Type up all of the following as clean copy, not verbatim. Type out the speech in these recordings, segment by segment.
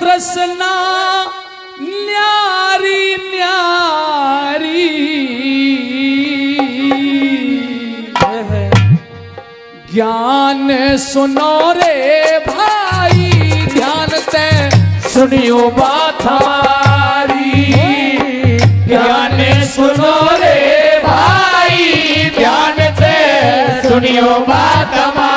तृष्णा न्यारी न्यारी ज्ञान सुनो रे भाई ध्यान से सुनियो बात हमारी। ज्ञान सुनो रे भाई ध्यान से सुनियो बात हमारी।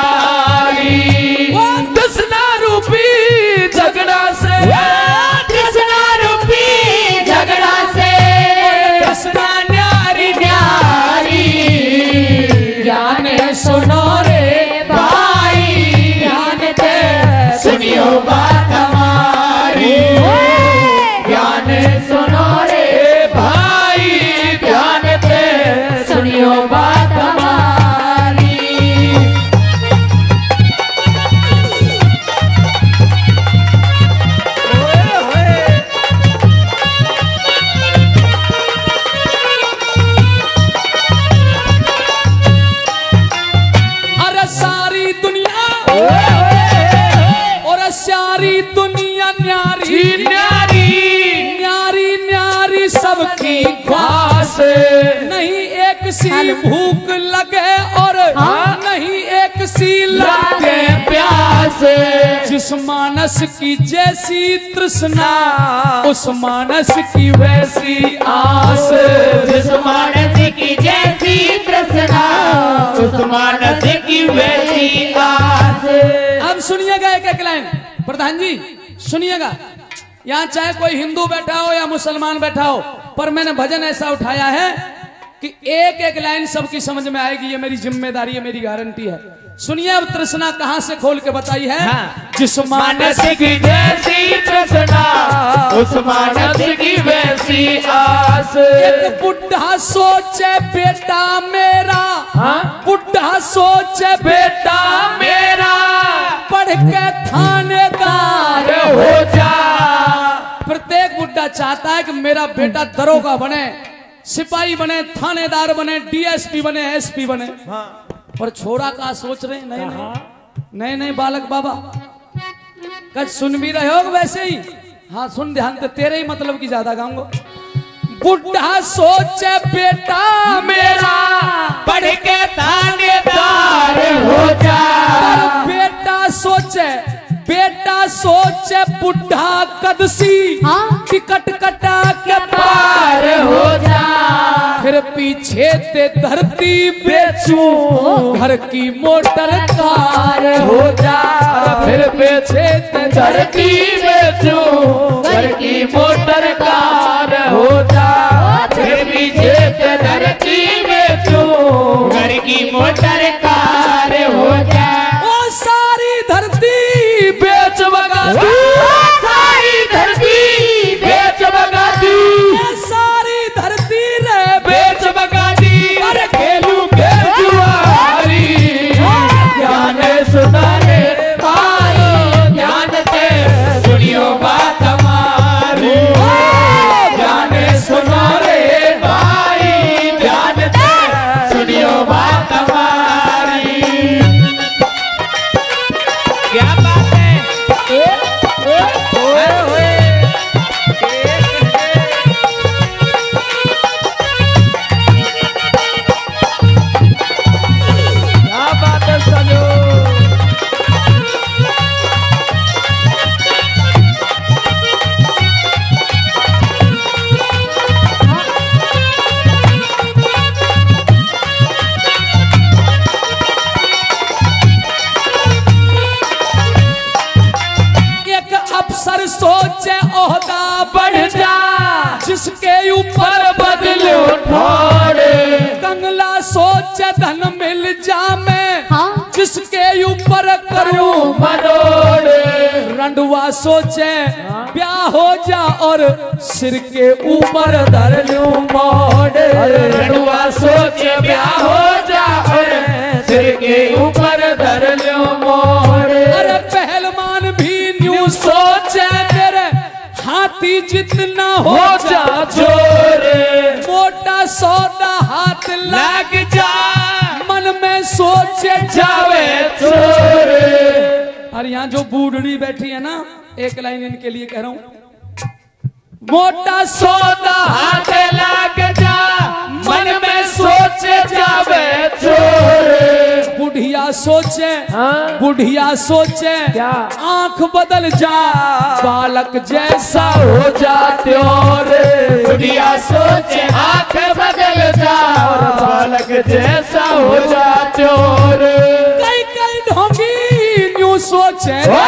नहीं एक सी भूख लगे और नहीं एक सी लगे प्यास। जिस मानस की जैसी तृष्णा उस मानस की वैसी आस। जिस मानस की जैसी तृष्णा उस मानस की वैसी आस। अब सुनिएगा एक एक लाइन प्रधान जी सुनिएगा। यहाँ चाहे कोई हिंदू बैठा हो या मुसलमान बैठा हो पर मैंने भजन ऐसा उठाया है कि एक एक लाइन सबकी समझ में आएगी। ये मेरी जिम्मेदारी है, मेरी गारंटी है। सुनिए अब तृष्णा कहाँ से खोल के बताई है। हाँ। जिस मानस की जैसी तृष्णा उस मानस की वैसी आस। एक बुढ़ा सोचे बेटा मेरा। हाँ? बुढ़ा सोचे बेटा मेरा पढ़ के थानेदार हो जा। प्रत्येक बुड्ढा चाहता है कि मेरा बेटा दरोगा बने, सिपाही बने, थानेदार बने, डीएसपी बने, एसपी बने। हाँ। पर छोरा का सोच रहे नहीं नहीं नहीं नहीं बालक बाबा कच सुन भी रहे हो वैसे ही। हाँ सुन ध्यान से, तेरे ही मतलब की ज्यादा गाऊंगा। बुढ़ा सोचे बेटा मेरा पढ़ के थानेदार हो जा। बेटा सोचे, बेटा सोचे बुढ़ा कदसी टिकट कटा के पार हो जा। फिर पीछे ते धरती बेचू घर की मोटर कार हो जा। फिर पीछे ते धरती बेचू घर की मोटर कार हो जा। फिर पीछे ते धरती बेचू घर की मोटर कार हो जा। ओ सारी धरती बेच बगा दू, सारी धरती बेच बगा दू, सारी धरती रे बेच बगा दी। अरे खेलू बेजुआरी ज्ञान सुना रे भाई ध्यान से सुनियो बात हमारी। ज्ञान सुना रे भाई ध्यान से सुनियो बात हमारी। क्या बात है। जिसके ऊपर बदलो थोड़े कंगला सोचे धन मिल जा मैं। हाँ? जिसके ऊपर करूं मनोड़े रंडवा सोचे। हाँ? ब्याह हो जा और सिर के ऊपर धर लूं मोड़े। रंडवा सोचे ब्याह हो जा और सिर के ऊपर धर लूं मोड़े। अरे पहलवान भी न्यू सोचे मेरे हाथी जितना हो जा जोरे। मोटा सौदा हाथ लग जा मन में सोचे जावे चोरे। और यहाँ जो बूढ़ी बैठी है ना एक लाइन इनके लिए कह रहा हूँ। मोटा सौदा हाथ लाग जा, मन में सोचे जावे चोर। बुढ़िया सोचे, बुढ़िया सोचे क्या, आंख बदल जा बालक जैसा हो जा त्योर। बुढ़िया सोचे आंख बदल जा बालक जैसा हो जा त्योर। कई कई ढोंगी न्यू सोचे, सोचे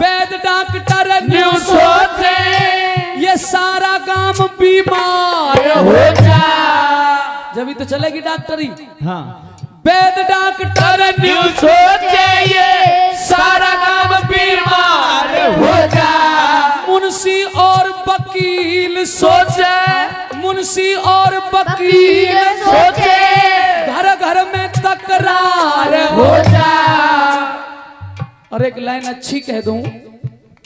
वैद डॉक्टर न्यू सोचे, ये सारा गांव बीमार हो जा। जब ही तो चलेगी डॉक्टरी। हाँ, वैद डॉक्टर न्यू सोचे, ये सारा गांव बीमार हो जा। मुंशी और वकील सोचे, मुंशी और वकील सोचे, घर घर में तकरार हो जा। और एक लाइन अच्छी कह दूं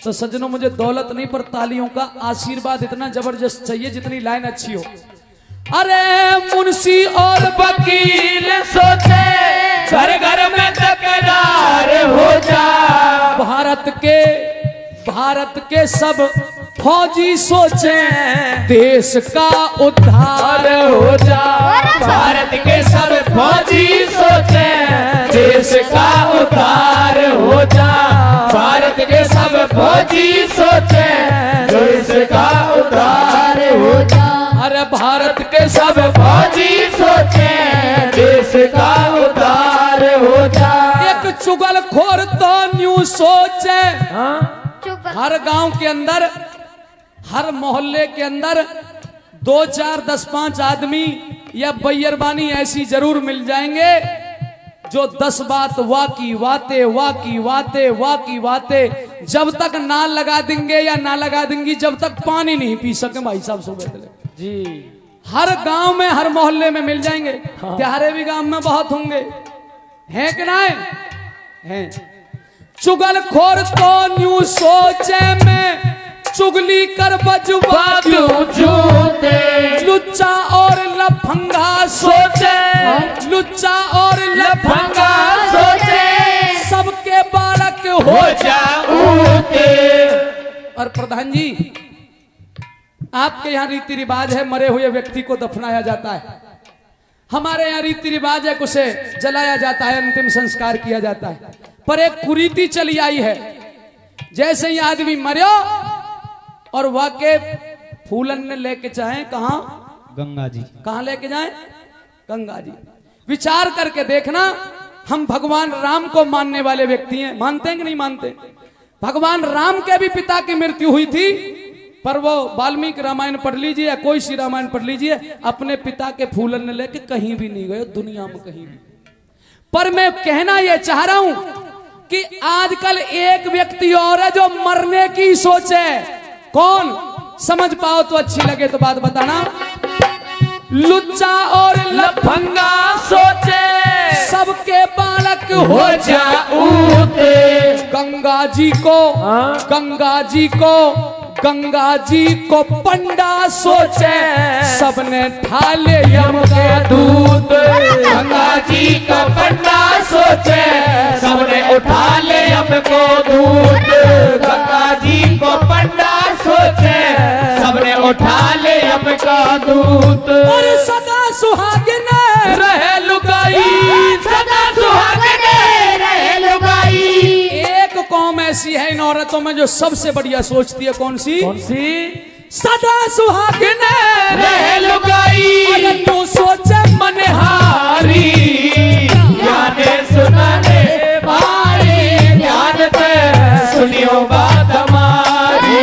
तो सज्जनों, मुझे दौलत नहीं पर तालियों का आशीर्वाद इतना जबरदस्त चाहिए जितनी लाइन अच्छी हो। अरे मुंशी और वकील सोचे, घर घर में तकरार हो जा। भारत के सब फौजी सोचे, देश का उद्धार हो जा। भारत के सब फौजी सोचे, देश का उद्धार हो जा। भारत के सब फौजी सोचे, देश का उद्धार हो जा। अरे भारत के सब फौजी सोचे, देश का उद्धार हो जा। एक चुगलखोर तो न्यू सोचे, हर गांव के अंदर, हर मोहल्ले के अंदर 2, 4, 10, 5 आदमी या बैयरबानी ऐसी जरूर मिल जाएंगे जो 10 बात वाकी वाते जब तक ना लगा देंगे या ना लगा देंगी, जब तक पानी नहीं पी सके। भाई साहब सुबह जी हर गांव में, हर मोहल्ले में मिल जाएंगे। त्यारे भी गांव में बहुत होंगे, हैं कि ना हैं। चुगलखोर तो न्यू सोचे में चुगली कर बजुआ झूठे। लुच्चा और लफंगा सोचे, लुच्चा और लफंगा सोचे, सबके बालक हो जा ऊते। और प्रधान जी आपके यहाँ रीति रिवाज है मरे हुए व्यक्ति को दफनाया जाता है, हमारे यहाँ रीति रिवाज है उसे जलाया जाता है, अंतिम संस्कार किया जाता है। पर एक कुरीति चली आई है, जैसे ही आदमी मरियो और वाके फूलन ने लेके जाए कहाँ, गंगा जी। कहाँ लेके जाए, गंगा जी। विचार करके देखना, हम भगवान राम को मानने वाले व्यक्ति हैं, मानते हैं कि नहीं मानते। भगवान राम के भी पिता की मृत्यु हुई थी, पर वो वाल्मीकि रामायण पढ़ लीजिए या कोई सी रामायण पढ़ लीजिए, अपने पिता के फूलन ने लेके कहीं भी नहीं गए दुनिया में, कहीं भी। पर मैं कहना यह चाह रहा हूं कि आजकल एक व्यक्ति और है जो मरने की सोचे। कौन, समझ पाओ तो अच्छी लगे तो बात बताना। लुच्चा और लफंगा सोचे, सबके बालक हो जाऊते। गंगा जी को गंगा जी को गंगा जी को पंडा सोचे सबने ठाले यम के दूत। गंगा जी का पंडा सोचे सबने उठा ले यम को दूत। गंगा जी को पंडा सोचे सबने उठा ले यम का दूत। और सदा सुहागिन रहे लुगाई, सदा सुहागिन रहे लुगाई। एक कौम ऐसी है इन औरतों में जो सबसे बढ़िया सोचती है, कौन सी? सदा सुहागिन रहे लुगाई। अरे तू सोचे मनहारी याने सुनाने भारी। ध्यान से सुनियो बात हमारी,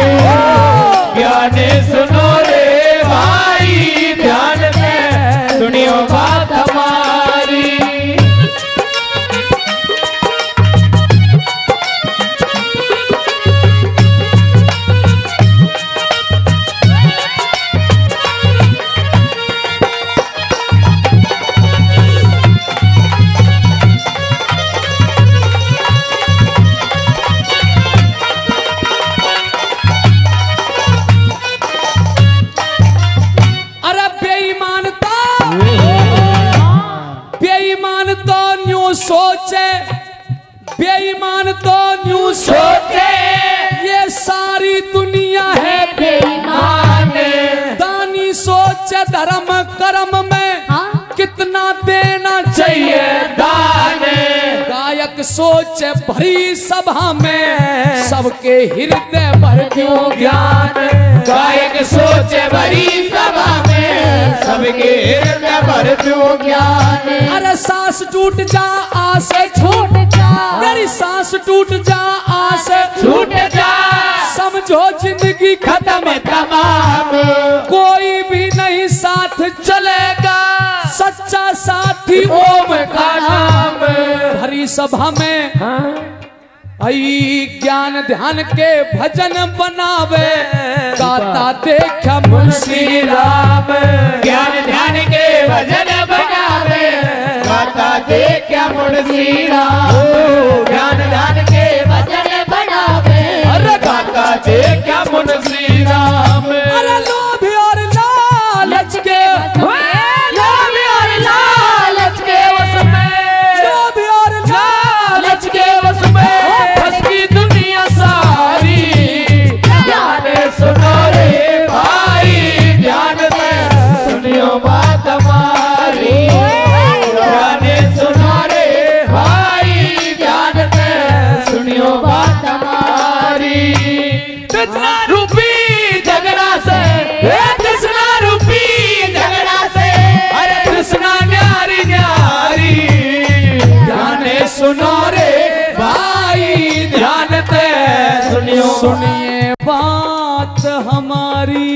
याने सुनो रे भाई। ध्यान से सुनियो बात हमारी। सोचे बेईमान तो न्यू सोचे, ये सारी दुनिया है बेईमान। दानी सोचे धर्म कर्म में कितना देना चाहिए दान। गायक सोचे भरी सभा में सबके हृदय भर क्यों ज्ञान। गायक सोचे भरी सभा में सबके हृदय भर क्यों ज्ञान। अरे सांस टूट जा आसे छूट जा, तेरी सांस टूट जा आसे छूट जा। समझो जिंदगी खत्म तमाम, कोई भी नहीं साथ चलेगा। सच्चा साथी ओम का नाम। हरी सभा में आई ज्ञान ध्यान के भजन बनावे गाता देखा मुंशी राम। ज्ञान ध्यान के भजन बनावे गाता देखा मुंशी राम। ज्ञान ध्यान के भजन बनावे गाता देखा मुंशी राम। अरे लोभ और लालच के सुनिए बात हमारी।